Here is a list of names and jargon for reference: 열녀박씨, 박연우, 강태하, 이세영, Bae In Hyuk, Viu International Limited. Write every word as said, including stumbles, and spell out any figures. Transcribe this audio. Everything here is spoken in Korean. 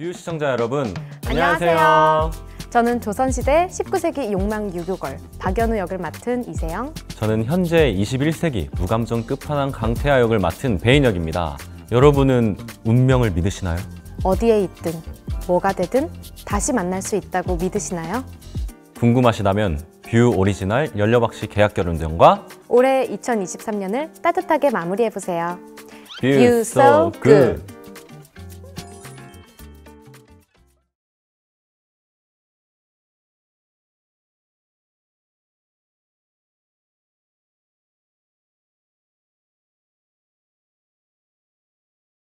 뷰 시청자 여러분, 안녕하세요. 안녕하세요. 저는 조선시대 십구 세기 욕망 유교걸 박연우 역을 맡은 이세영. 저는 현재 이십일 세기 무감정 끝판왕 강태하 역을 맡은 배인 역입니다. 여러분은 운명을 믿으시나요? 어디에 있든 뭐가 되든 다시 만날 수 있다고 믿으시나요? 궁금하시다면 뷰 오리지널 열녀박씨 계약 결혼전과 올해 이천이십삼 년을 따뜻하게 마무리해보세요. 뷰, 뷰 so good!